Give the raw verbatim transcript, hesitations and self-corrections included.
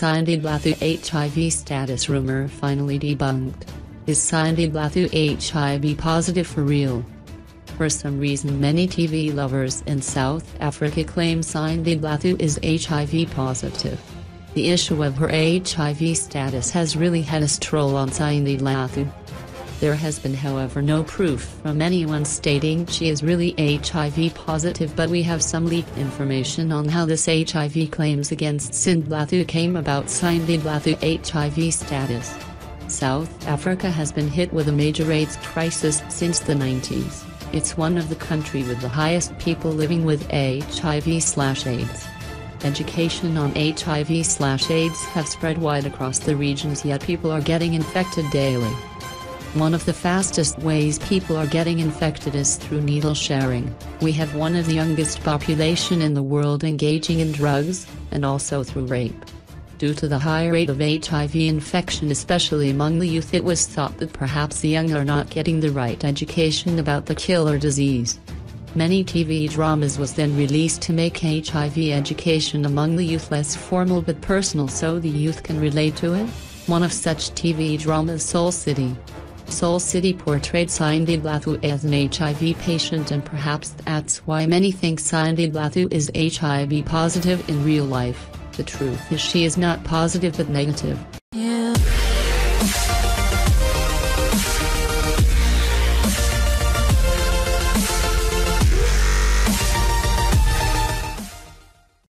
Sindi Dlathu H I V status rumor finally debunked. Is Sindi Dlathu H I V positive for real? For some reason, many T V lovers in South Africa claim Sindi Dlathu is H I V positive. The issue of her H I V status has really had us troll on Sindi Dlathu. There has been, however, no proof from anyone stating she is really H I V positive, but we have some leaked information on how this H I V claims against Sindi Dlathu came about. Sindi Dlathu H I V status. South Africa has been hit with a major AIDS crisis since the nineties. It's one of the country with the highest people living with H I V slash AIDS. Education on H I V slash AIDS have spread wide across the regions, yet people are getting infected daily. One of the fastest ways people are getting infected is through needle sharing. We have one of the youngest population in the world engaging in drugs, and also through rape. Due to the high rate of H I V infection, especially among the youth, it was thought that perhaps the young are not getting the right education about the killer disease. Many T V dramas was then released to make H I V education among the youth less formal but personal, so the youth can relate to it. One of such T V dramas, Soul City. Soul City portrayed Sindi Dlathu as an H I V patient, and perhaps that's why many think Sindi Dlathu is H I V positive in real life. The truth is she is not positive but negative.